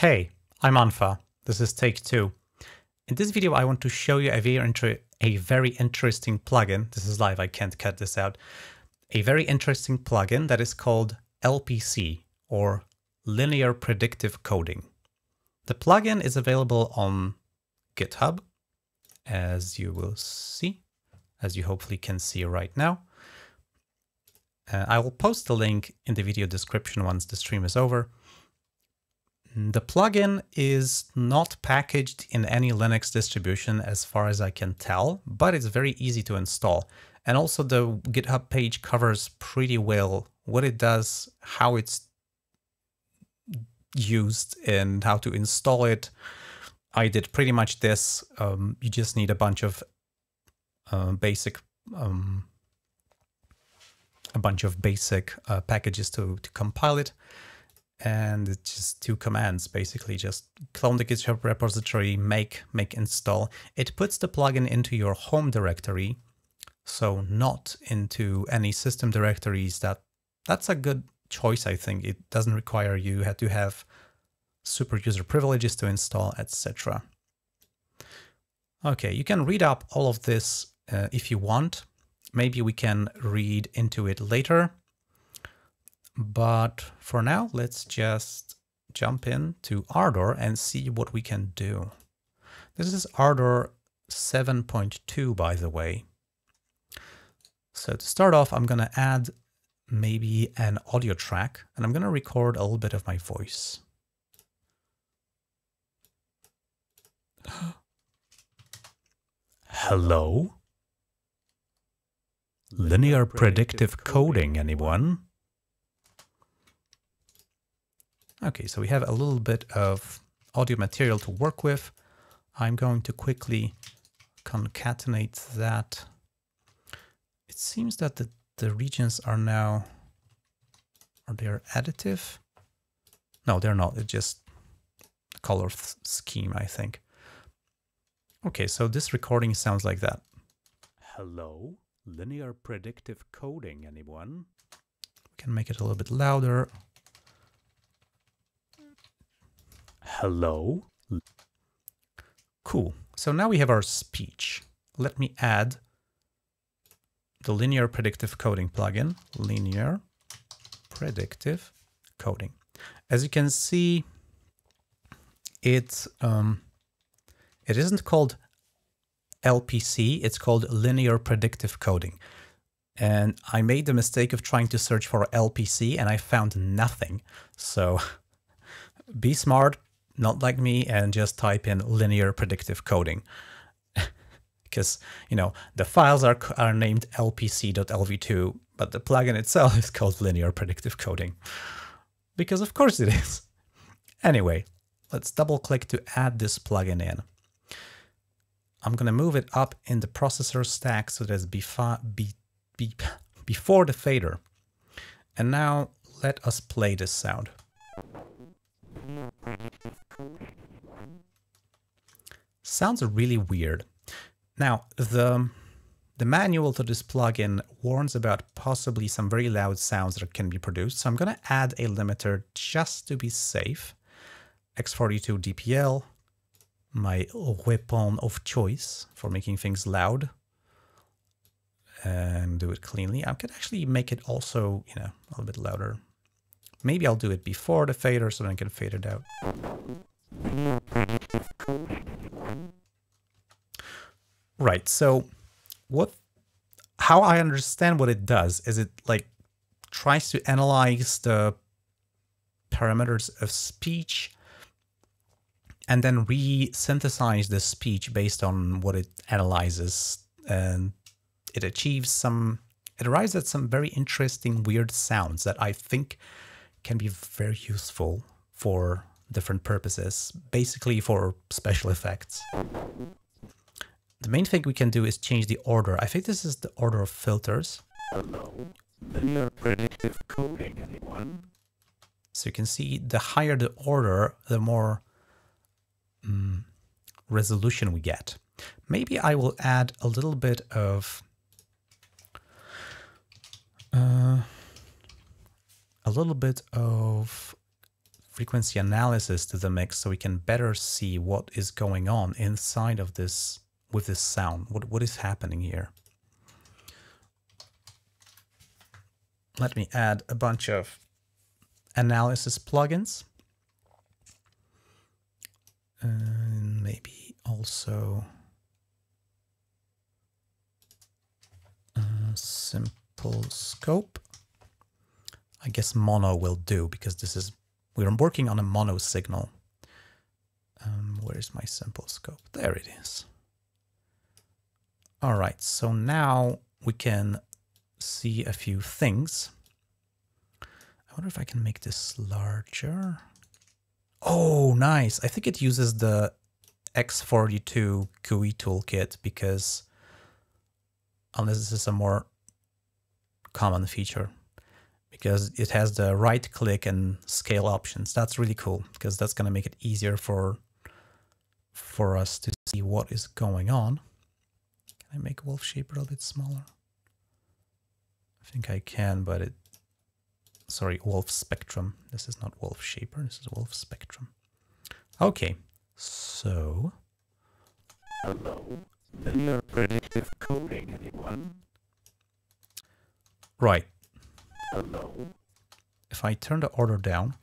Hey, I'm unfa. This is take two. In this video, I want to show you a very interesting plugin. This is live, I can't cut this out. A very interesting plugin that is called LPC, or Linear Predictive Coding. The plugin is available on GitHub, as you will see, as you hopefully can see right now. I will post the link in the video description once the stream is over. The plugin is not packaged in any Linux distribution as far as I can tell, but it's very easy to install. And also the GitHub page covers pretty well what it does, how it's used and how to install it. I did pretty much this. You just need a bunch of basic packages to compile it. And it's just two commands, basically just clone the GitHub repository, make install. It puts the plugin into your home directory, so not into any system directories. That's a good choice, I think. It doesn't require you had to have super user privileges to install, etc. Okay, you can read up all of this if you want. Maybe we can read into it later. But for now, let's just jump in to Ardour and see what we can do. This is Ardour 7.2, by the way. So to start off, I'm going to add maybe an audio track, and I'm going to record a little bit of my voice. Hello? Linear predictive coding, anyone? Okay, so we have a little bit of audio material to work with. I'm going to quickly concatenate that. It seems that the regions are now, they're additive? No, they're not. It's just a color scheme, I think. Okay, so this recording sounds like that. Hello, linear predictive coding, anyone? We can make it a little bit louder. Hello. Cool. So now we have our speech. Let me add the linear predictive coding plugin, linear predictive coding. As you can see, it isn't called LPC, it's called linear predictive coding. And I made the mistake of trying to search for LPC and I found nothing. So be smart. Not like me, and just type in linear predictive coding. Because, you know, the files are named LPC.lv2, but the plugin itself is called linear predictive coding. Because of course it is. Anyway, let's double click to add this plugin in. I'm going to move it up in the processor stack so that it's before the fader. And now let us play this sound. Sounds really weird. Now, the manual to this plugin warns about possibly some very loud sounds that can be produced, so I'm going to add a limiter just to be safe. X42 DPL, my weapon of choice for making things loud. And do it cleanly. I could actually make it also, you know, a little bit louder. Maybe I'll do it before the fader so that I can fade it out. Right, so how I understand what it does is it like tries to analyze the parameters of speech and then re-synthesize the speech based on what it analyzes, and it arrives at some very interesting weird sounds that I think can be very useful for different purposes, basically for special effects. The main thing we can do is change the order. I think this is the order of filters. Hello, linear predictive coding, anyone? So you can see the higher the order, the more resolution we get. Maybe I will add a little bit of frequency analysis to the mix so we can better see what is going on inside of this with this sound. What is happening here? Let me add a bunch of analysis plugins. And maybe also a simple scope. I guess mono will do because this is, we're working on a mono signal. Where's my simple scope? There it is. All right, so now we can see a few things. I wonder if I can make this larger. Oh, nice. I think it uses the X42 GUI toolkit because unless this is a more common feature, because it has the right click and scale options. That's really cool because that's going to make it easier for us to see what is going on. Can I make Wolf shape a little bit smaller? I think I can, but it, sorry, Wolf Spectrum. This is not Wolf Shaper, this is Wolf Spectrum. Okay, so. Hello, Linear Predictive Coding, anyone? Right. Hello. If I turn the order down.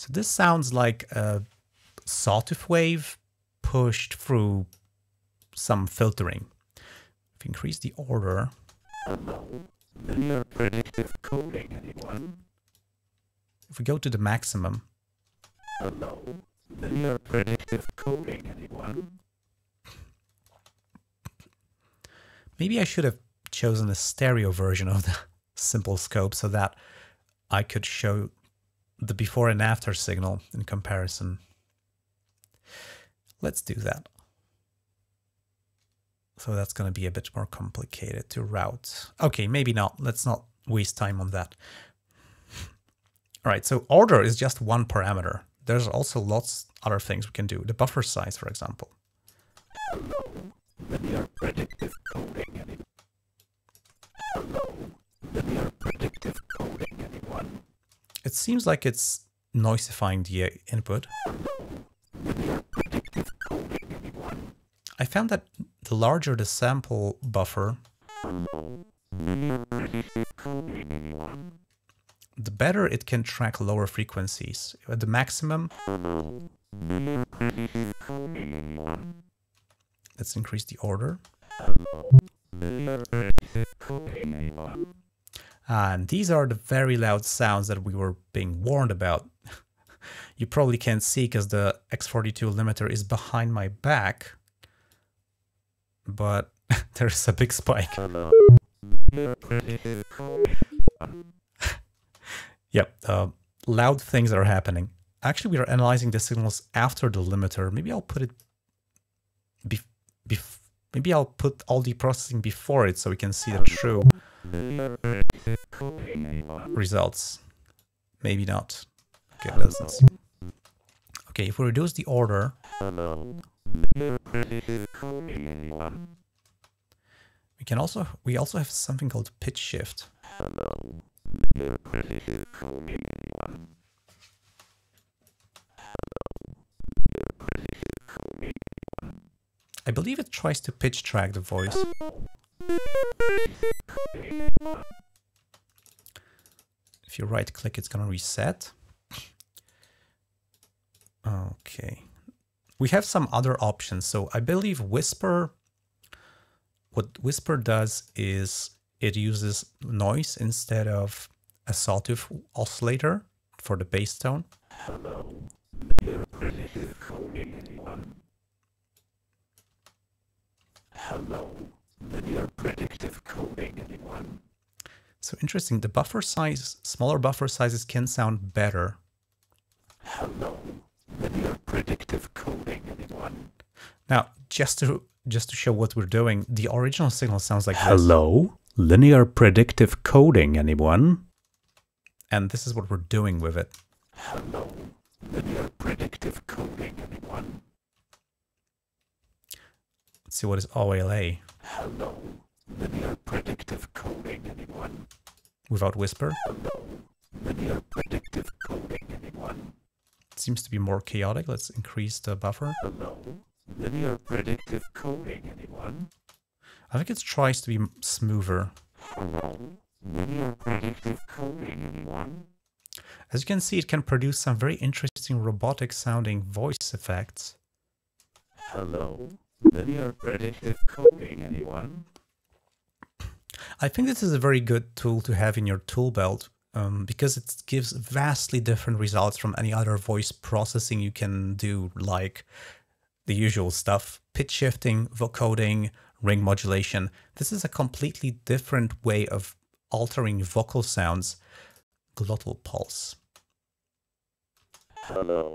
So this sounds like a sawtooth wave pushed through some filtering. If you increase the order. Hello, Linear Predictive Coding, anyone? If we go to the maximum. Hello, Linear Predictive Coding, anyone? Maybe I should have chosen a stereo version of the simple scope so that I could show the before and after signal in comparison. Let's do that. So that's going to be a bit more complicated to route. Okay, maybe not. Let's not waste time on that. All right, so order is just one parameter. There's also lots other things we can do. The buffer size, for example. Hello, Linear Predictive Coding, anyone? Hello, Linear Predictive Coding, anyone? It seems like it's noisifying the input. Hello, Linear Predictive Coding, anyone? I found that the larger the sample buffer, the better it can track lower frequencies. At the maximum, let's increase the order. And these are the very loud sounds that we were being warned about. You probably can't see because the X42 limiter is behind my back. But there's a big spike. Yep, loud things are happening. Actually, we are analyzing the signals after the limiter. Maybe I'll put it. Maybe I'll put all the processing before it so we can see the true results. Maybe not. Okay, it doesn't seem. Okay, if we reduce the order. We can also, we also have something called pitch shift. Hello, Linear Predictive Coding, anyone? Hello, Linear Predictive Coding, anyone? I believe it tries to pitch track the voice. If you right click, it's gonna reset. Okay. We have some other options. So I believe Whisper, what Whisper does is it uses noise instead of a sawtooth oscillator for the bass tone. Hello, Linear Predictive Coding, anyone? Hello, Linear Predictive Coding, anyone? So interesting, the buffer size, smaller buffer sizes can sound better. Hello, Linear Predictive Coding, anyone? Now, just to show what we're doing, the original signal sounds like hello, this. Hello, Linear Predictive Coding, anyone? And this is what we're doing with it. Hello, Linear Predictive Coding, anyone? Let's see what is OLA. Hello, Linear Predictive Coding, anyone? without whisper. Linear predictive coding, anyone? It seems to be more chaotic. Let's increase the buffer. Hello. Linear predictive coding, anyone? I think it tries to be smoother. Hello. Linear predictive coding, anyone? As you can see, it can produce some very interesting robotic-sounding voice effects. Hello. Linear predictive coding, anyone? I think this is a very good tool to have in your tool belt because it gives vastly different results from any other voice processing you can do, like the usual stuff, pitch shifting, vocoding, ring modulation. This is a completely different way of altering vocal sounds. Glottal pulse. Hello.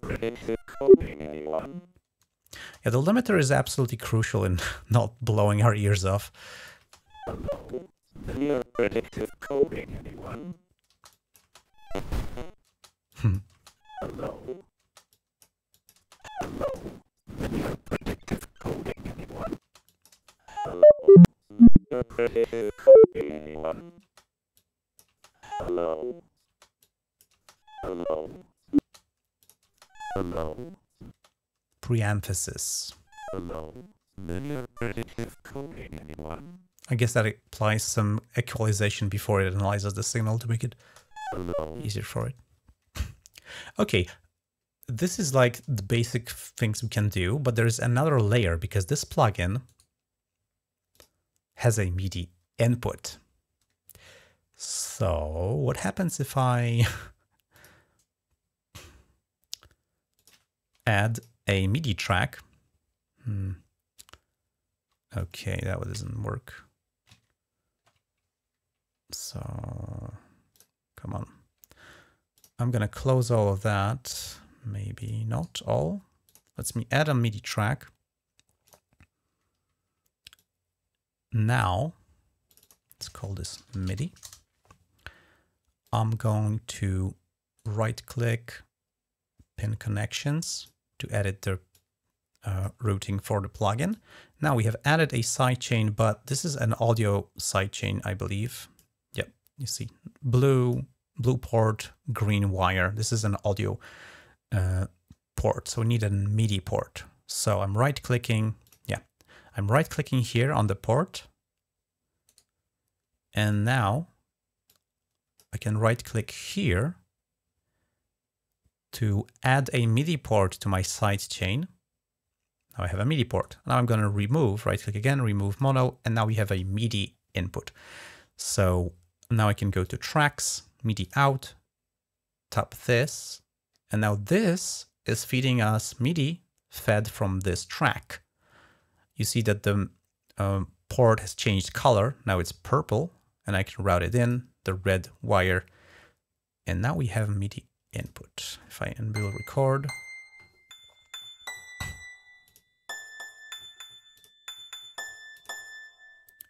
Predictive coding, anyone? Yeah, the limiter is absolutely crucial in not blowing our ears off. Hello. Linear predictive coding, anyone? Hello. Hello. Linear predictive coding, anyone? Hello. Linear predictive coding, anyone? Hello. Hello. Hello. Preemphasis. Hello. Linear predictive coding, anyone? I guess that applies some equalization before it analyzes the signal to make it easier for it. Okay, this is like the basic things we can do, but there is another layer because this plugin has a MIDI input. So what happens if I add a MIDI track? Okay, that one doesn't work. So, come on. I'm gonna close all of that. Maybe not all. Let's add a MIDI track. Now, let's call this MIDI. I'm going to right-click pin connections to edit their routing for the plugin. Now we have added a sidechain, but this is an audio sidechain, I believe. Yep, you see blue port, green wire. This is an audio port, so we need a MIDI port. So I'm right-clicking. Yeah, I'm right-clicking here on the port. And now I can right-click here to add a MIDI port to my sidechain. I have a MIDI port. Now I'm going to remove, right click again, remove mono, and now we have a MIDI input. So now I can go to tracks, MIDI out, tap this, and now this is feeding us MIDI fed from this track. You see that the port has changed color. Now it's purple, and I can route it in the red wire. And now we have MIDI input. If I enable record.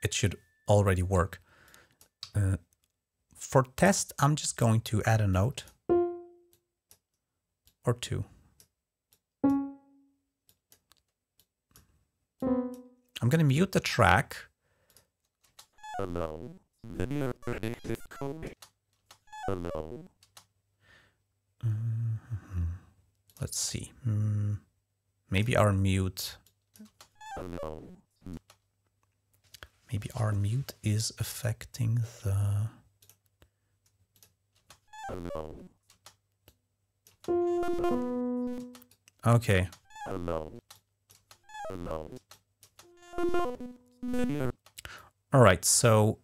It should already work. For test, I'm just going to add a note or two. I'm going to mute the track. Hello. Linear predictive coding. Hello. Let's see. Maybe our mute. Hello. Maybe our mute is affecting the... Hello. Hello. Okay. Hello. Hello. Hello. All right, so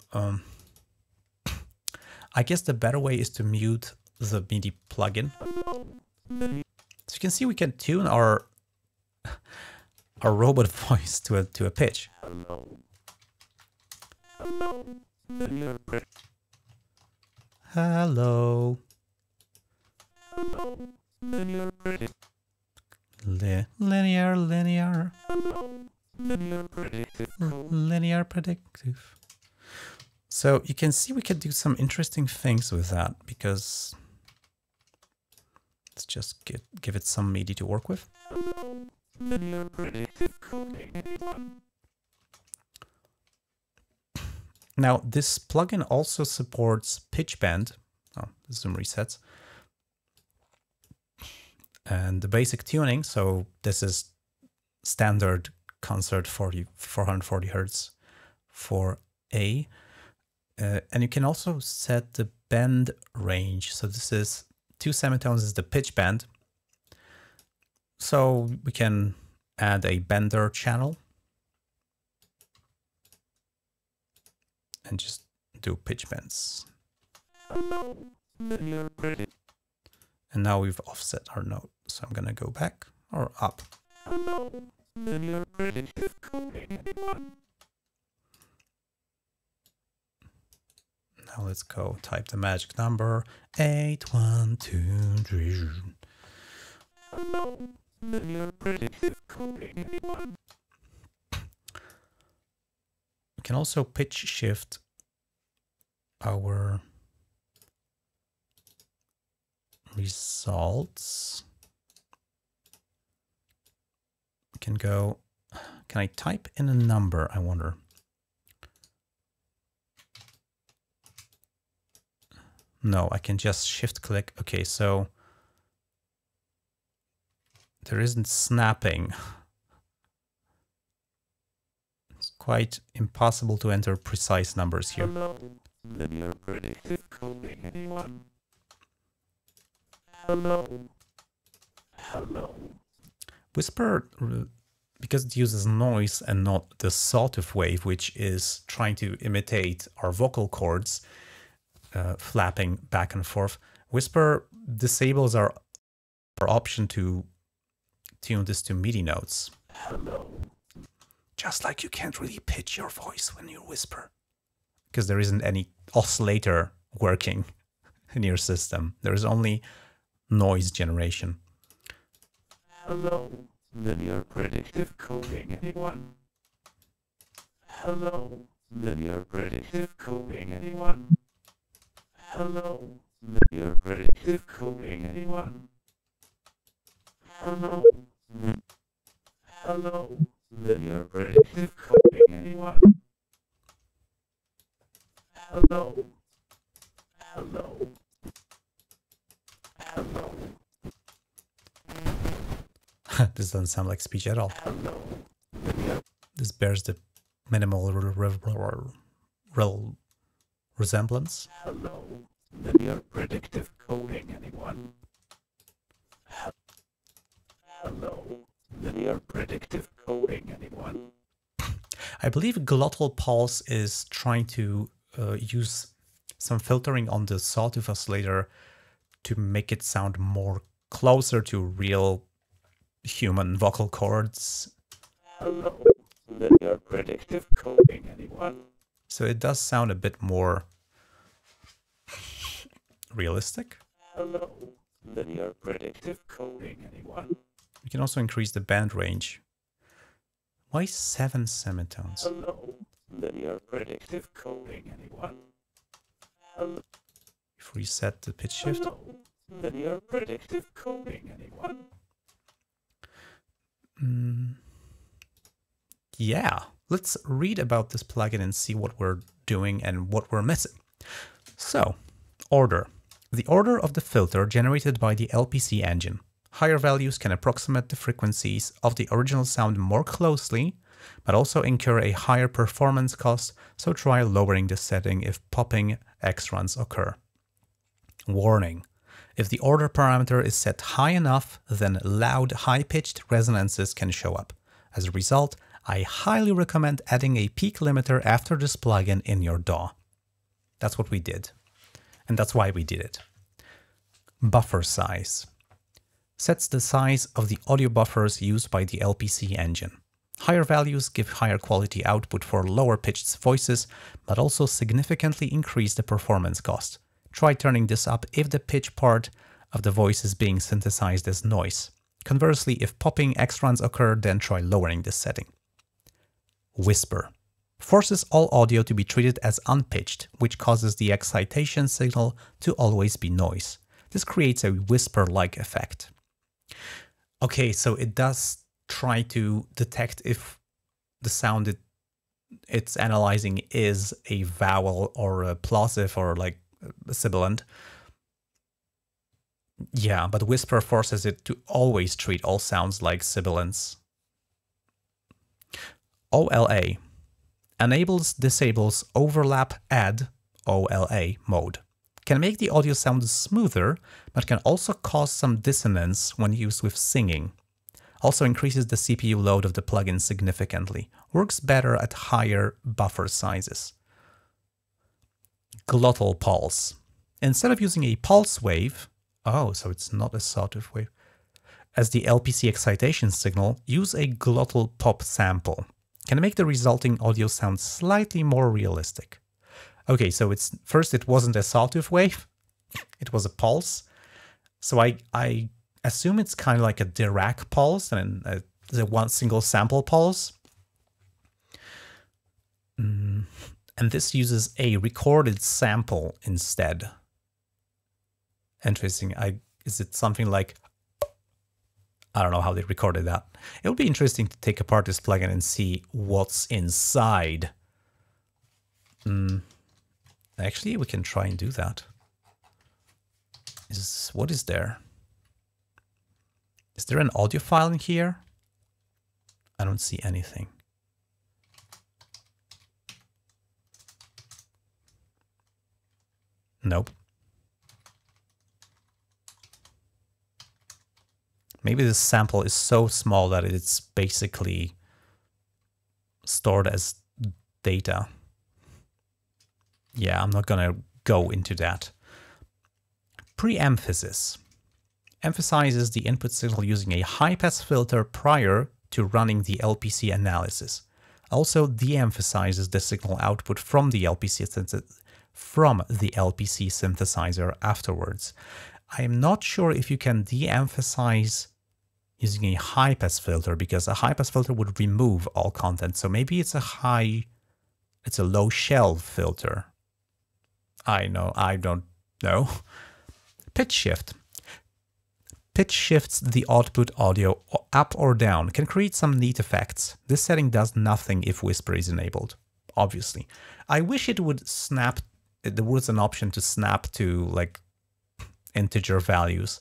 I guess the better way is to mute the MIDI plugin. So you can see we can tune our robot voice to a pitch. Hello. Hello. Hello. Linear. Linear. Hello. Linear predictive. Linear predictive. So you can see we can do some interesting things with that because let's just give it some MIDI to work with. Hello. Linear predictive coding. Now, this plugin also supports pitch bend. Oh, the zoom resets. And the basic tuning, so this is standard concert 440 Hz for A. And you can also set the bend range. So this is 2 semitones is the pitch bend. So we can add a bender channel and just do pitch bends. And now we've offset our note. So I'm going to go back or up. Now let's go type the magic number 812. We can also pitch shift our results. We can go, can I type in a number? I wonder. No, I can just shift click. Okay, so there isn't snapping. It's quite impossible to enter precise numbers here. Hello. Whisper, because it uses noise and not the sawtooth wave, which is trying to imitate our vocal cords flapping back and forth, Whisper disables our option to tune this to MIDI notes. Hello. Just like you can't really pitch your voice when you whisper, because there isn't any oscillator working in your system. There is only noise generation. Hello, Linear Predictive Coding, anyone? Hello, Linear Predictive Coding, anyone? Hello, Linear Predictive Coding, anyone? Hello, hello, Linear Predictive Coding, anyone? Hello, hello. Hello. This doesn't sound like speech at all. Hello. This bears the minimal resemblance. Hello. Linear Predictive Coding, anyone? Hello. Linear Predictive Coding, anyone? I believe glottal pulse is trying to use some filtering on the sawtooth oscillator to make it sound more closer to real human vocal cords. Hello, Linear Predictive Coding, anyone? So it does sound a bit more realistic. Hello, Linear Predictive Coding, anyone? You can also increase the band range. Why 7 semitones? Hello, Linear Predictive Coding, anyone? Hello. Reset the pitch shift. Linear Predictive Coding, anyone? Yeah, let's read about this plugin and see what we're doing and what we're missing. So, order. The order of the filter generated by the LPC engine. Higher values can approximate the frequencies of the original sound more closely, but also incur a higher performance cost, so try lowering the setting if popping X runs occur. Warning. If the order parameter is set high enough, then loud, high-pitched resonances can show up. As a result, I highly recommend adding a peak limiter after this plugin in your DAW. That's what we did. And that's why we did it. Buffer size. Sets the size of the audio buffers used by the LPC engine. Higher values give higher quality output for lower-pitched voices, but also significantly increase the performance cost. Try turning this up if the pitch part of the voice is being synthesized as noise. Conversely, if popping X runs occur, then try lowering this setting. Whisper. Forces all audio to be treated as unpitched, which causes the excitation signal to always be noise. This creates a whisper-like effect. Okay, so it does try to detect if the sound it's analyzing is a vowel or a plosive or like a sibilant. Yeah, but Whisper forces it to always treat all sounds like sibilants. OLA enables, disables, overlap, add OLA mode. Can make the audio sound smoother, but can also cause some dissonance when used with singing. Also increases the CPU load of the plugin significantly. Works better at higher buffer sizes. Glottal pulse. Instead of using a pulse wave, oh, so it's not a sawtooth wave, as the LPC excitation signal, use a glottal pop sample. Can make the resulting audio sound slightly more realistic. Okay, so it's first it wasn't a sawtooth wave, it was a pulse. So I assume it's kind of like a Dirac pulse and the one single sample pulse. And this uses a recorded sample instead. Interesting. Is it something like, I don't know how they recorded that. It would be interesting to take apart this plugin and see what's inside. Actually, we can try and do that. What is there? Is there an audio file in here? I don't see anything. Nope. Maybe this sample is so small that it's basically stored as data. Yeah, I'm not gonna go into that. Pre-emphasis emphasizes the input signal using a high-pass filter prior to running the LPC analysis. Also de-emphasizes the signal output from the LPC synthesizer afterwards. I am not sure if you can de-emphasize using a high-pass filter, because a high-pass filter would remove all content. So maybe it's a low-shell filter. I don't know. Pitch shift. Pitch shifts the output audio up or down, can create some neat effects. This setting does nothing if Whisper is enabled, obviously. I wish it would snap, there was an option to snap to like integer values,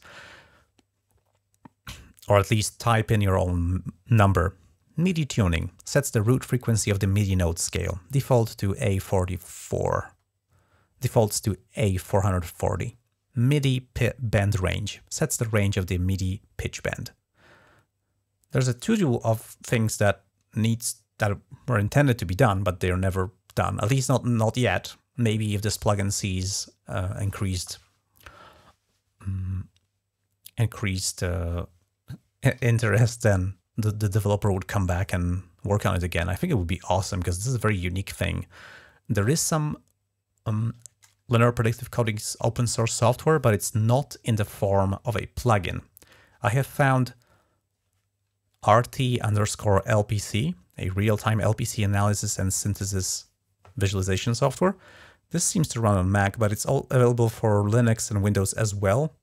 or at least type in your own number. MIDI tuning sets the root frequency of the MIDI note scale, default to A44, defaults to A440. MIDI band range sets the range of the MIDI pitch bend. There's a to-do of things that were intended to be done, but they're never done. At least not yet. Maybe if this plugin sees increased interest, then the developer would come back and work on it again. I think it would be awesome because this is a very unique thing. There is some Linear Predictive Coding's open source software, but it's not in the form of a plugin. I have found RT_LPC, a real-time LPC analysis and synthesis visualization software. This seems to run on Mac, but it's all available for Linux and Windows as well.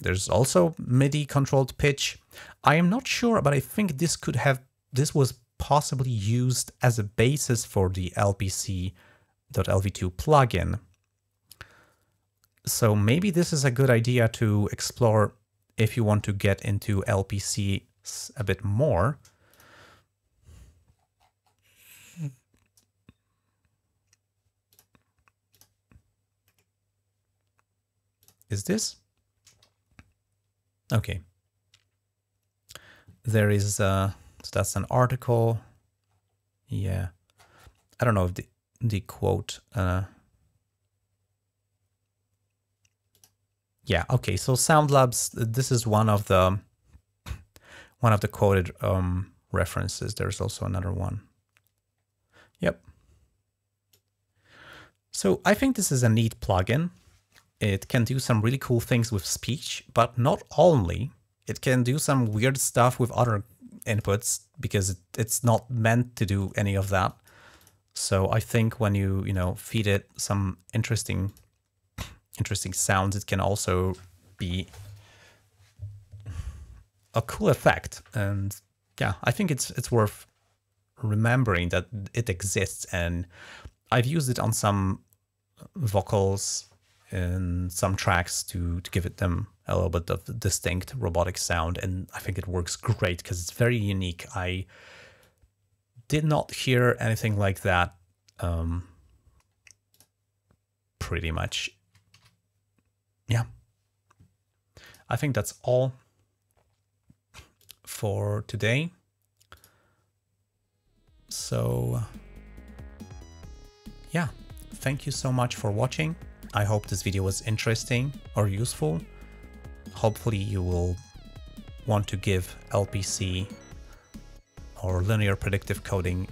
There's also MIDI-controlled pitch. I am not sure, but I think this was possibly used as a basis for the LPC.lv2 plugin. So maybe this is a good idea to explore if you want to get into LPC a bit more. Is this? Okay. There is so that's an article. Yeah. I don't know if the quote. Yeah. Okay. So SoundLabs. This is one of the quoted references. There's also another one. Yep. So I think this is a neat plugin. It can do some really cool things with speech, but not only. It can do some weird stuff with other inputs because it's not meant to do any of that. So I think when you feed it some interesting sounds, it can also be a cool effect. And yeah, I think it's worth remembering that it exists, and I've used it on some vocals in some tracks to give it them a little bit of distinct robotic sound, and I think it works great because it's very unique. I did not hear anything like that pretty much. Yeah, I think that's all for today. So yeah, thank you so much for watching. I hope this video was interesting or useful. Hopefully you will want to give LPC or linear predictive coding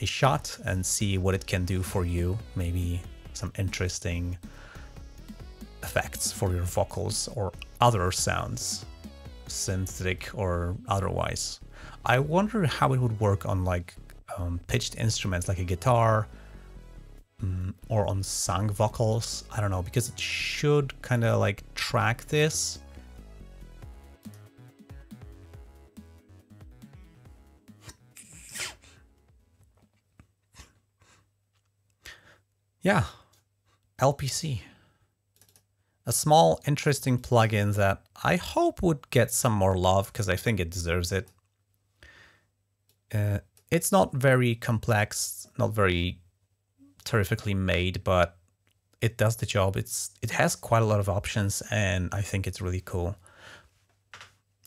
a shot and see what it can do for you. Maybe some interesting effects for your vocals or other sounds, synthetic or otherwise. I wonder how it would work on like pitched instruments like a guitar, or on sung vocals. I don't know, because it should kind of like track this. Yeah, LPC. A small, interesting plugin that I hope would get some more love because I think it deserves it. It's not very complex, not very terrifically made, but it does the job. It has quite a lot of options, and I think it's really cool.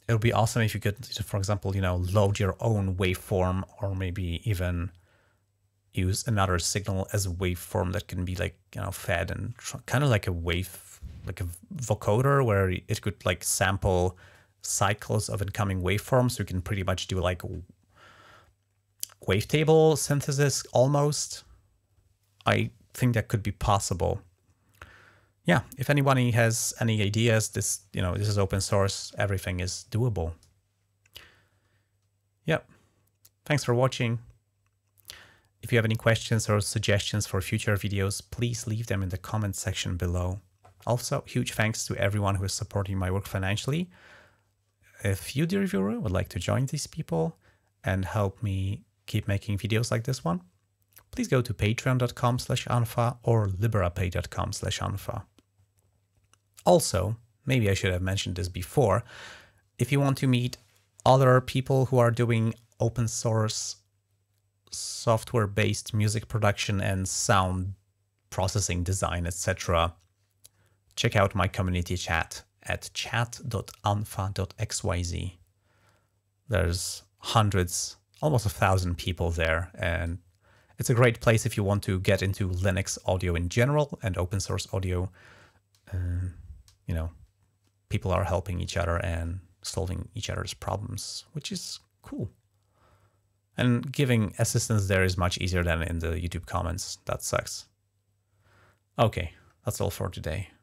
It would be awesome if you could, for example, you know, load your own waveform, or maybe even use another signal as a waveform that can be like, you know, fed and kind of like a wave, like a vocoder, where it could like sample cycles of incoming waveforms. So you can pretty much do like wavetable synthesis almost. I think that could be possible. Yeah, if anybody has any ideas, this, you know, this is open source, everything is doable. Yep. Thanks for watching. If you have any questions or suggestions for future videos, please leave them in the comments section below. Also, huge thanks to everyone who is supporting my work financially. If you, the reviewer, would like to join these people and help me keep making videos like this one, please go to patreon.com/unfa or liberapay.com/unfa. Also, maybe I should have mentioned this before, if you want to meet other people who are doing open source software-based music production and sound processing, design, etc., check out my community chat at chat.unfa.xyz. There's hundreds, almost 1,000 people there, and it's a great place if you want to get into Linux audio in general and open source audio. You know, people are helping each other and solving each other's problems, which is cool. And giving assistance there is much easier than in the YouTube comments. That sucks. Okay, that's all for today.